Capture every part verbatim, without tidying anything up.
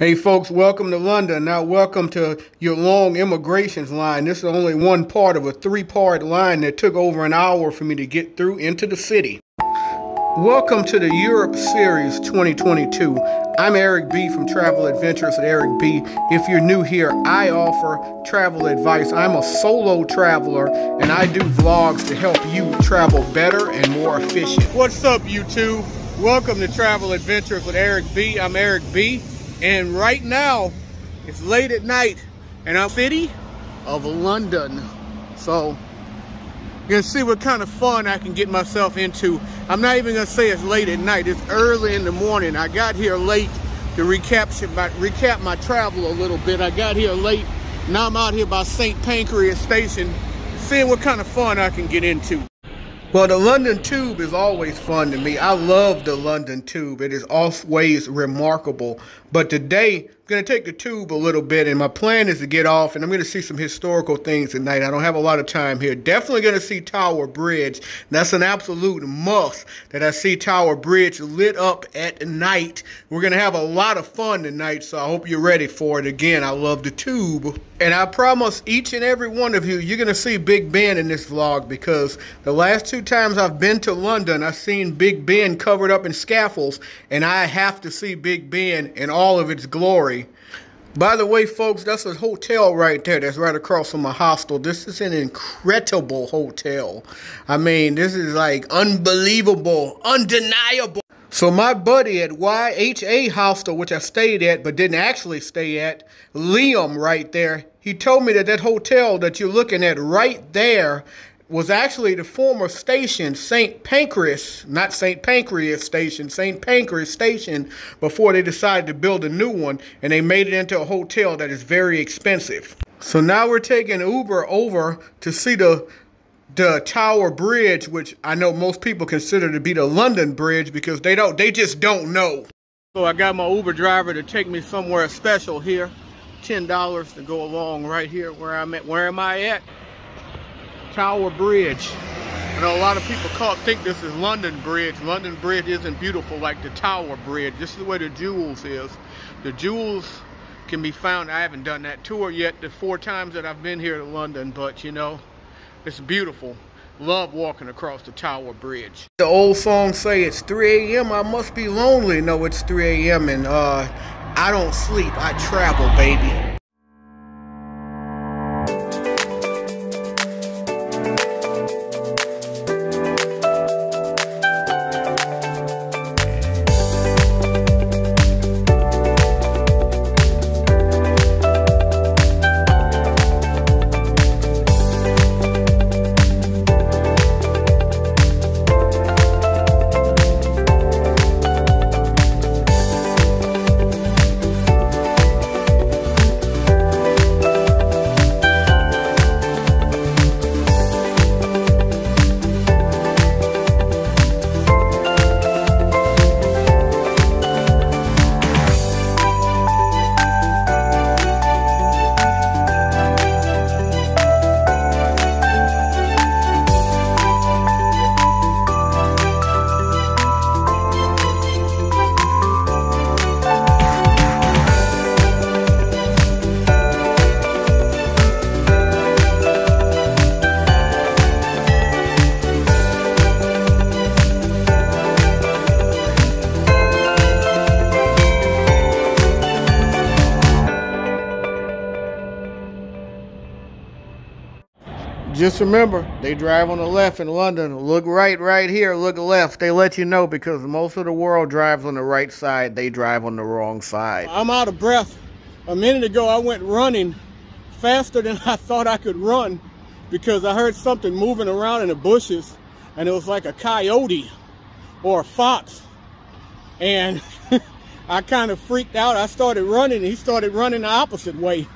Hey folks, welcome to London. Now welcome to your long immigrations line. This is only one part of a three-part line that took over an hour for me to get through into the city. Welcome to the Europe Series twenty twenty-two. I'm Eric B. from Travel Adventures with Eric B. If you're new here, I offer travel advice. I'm a solo traveler and I do vlogs to help you travel better and more efficient. What's up YouTube? Welcome to Travel Adventures with Eric B. I'm Eric B. And right now, it's late at night in our city of London. So, you can see what kind of fun I can get myself into. I'm not even gonna say it's late at night, it's early in the morning. I got here late to recapture my, recap my travel a little bit. I got here late, now I'm out here by St Pancras Station, seeing what kind of fun I can get into. Well, the London Tube is always fun to me. I love the London Tube. It is always remarkable. But today, I'm going to take the Tube a little bit, and my plan is to get off, and I'm going to see some historical things tonight. I don't have a lot of time here. Definitely going to see Tower Bridge. That's an absolute must that I see Tower Bridge lit up at night. We're going to have a lot of fun tonight, so I hope you're ready for it. Again, I love the Tube. And I promise each and every one of you, you're going to see Big Ben in this vlog, because the last two times I've been to London, I've seen Big Ben covered up in scaffolds, and I have to see Big Ben in all of its glory. By the way, folks, that's a hotel right there that's right across from my hostel. This is an incredible hotel. I mean, this is like unbelievable, undeniable. So my buddy at Y H A hostel, which I stayed at but didn't actually stay at, Liam right there, he told me that that hotel that you're looking at right there was actually the former station, St Pancras, not St Pancras Station, St Pancras Station, before they decided to build a new one, and they made it into a hotel that is very expensive. So now we're taking Uber over to see the The Tower Bridge, which I know most people consider to be the London Bridge, because they don't, they just don't know. So I got my Uber driver to take me somewhere special here. ten dollars to go along right here where I'm at. Where am I at? Tower Bridge. I know a lot of people call, think this is London Bridge. London Bridge isn't beautiful like the Tower Bridge. This is where the Jewels is. The Jewels can be found. I haven't done that tour yet the four times that I've been here to London, but you know, it's beautiful. Love walking across the Tower Bridge. The old songs say it's three A M I must be lonely. No, it's three A M and uh, I don't sleep. I travel, baby. Just remember, they drive on the left in London. Look right right here, look left. They let you know, because most of the world drives on the right side. They drive on the wrong side. I'm out of breath. A minute ago, I went running faster than I thought I could run, because I heard something moving around in the bushes, and it was like a coyote or a fox. And I kind of freaked out. I started running, and he started running the opposite way.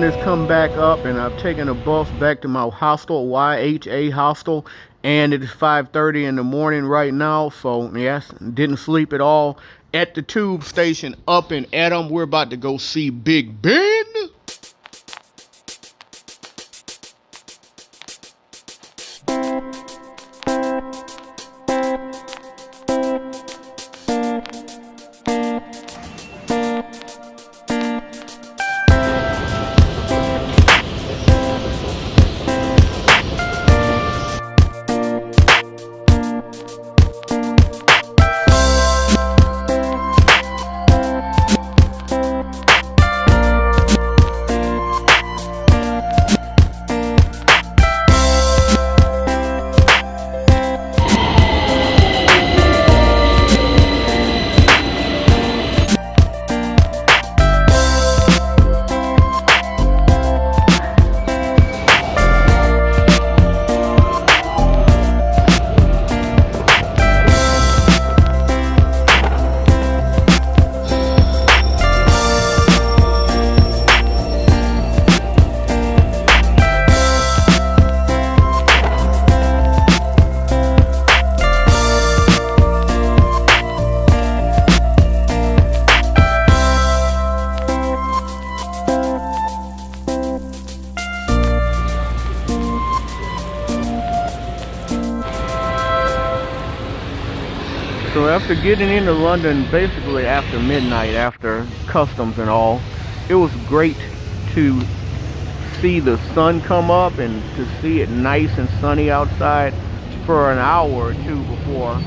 sun has come back up and I've taken a bus back to my hostel, Y H A hostel, and it's five thirty in the morning right now. So yes, didn't sleep at all. At the tube station up in Adam, we're about to go see Big Ben. So after getting into London, basically after midnight, after customs and all, it was great to see the sun come up and to see it nice and sunny outside for an hour or two before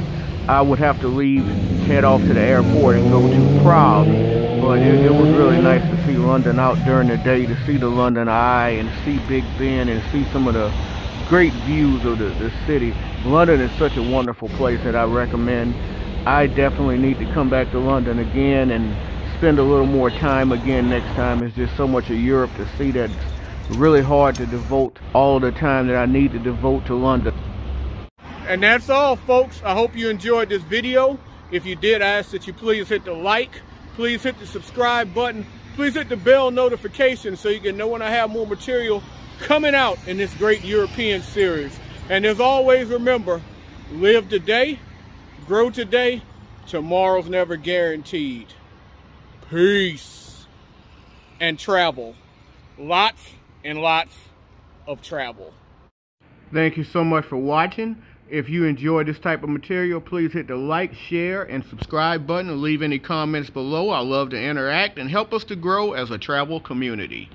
I would have to leave, head off to the airport and go to Prague. But it, it was really nice to see London out during the day, to see the London Eye and see Big Ben and see some of the great views of the, the city. London is such a wonderful place that I recommend. I definitely need to come back to London again and spend a little more time again next time. It's just so much of Europe to see that it's really hard to devote all the time that I need to devote to London. And that's all, folks. I hope you enjoyed this video. If you did, I ask that you please hit the like, please hit the subscribe button, please hit the bell notification so you can know when I have more material coming out in this great European series. And as always, remember, live today, grow today, tomorrow's never guaranteed. Peace and travel. Lots and lots of travel. Thank you so much for watching. If you enjoy this type of material, please hit the like, share, and subscribe button. Leave any comments below. I love to interact and help us to grow as a travel community.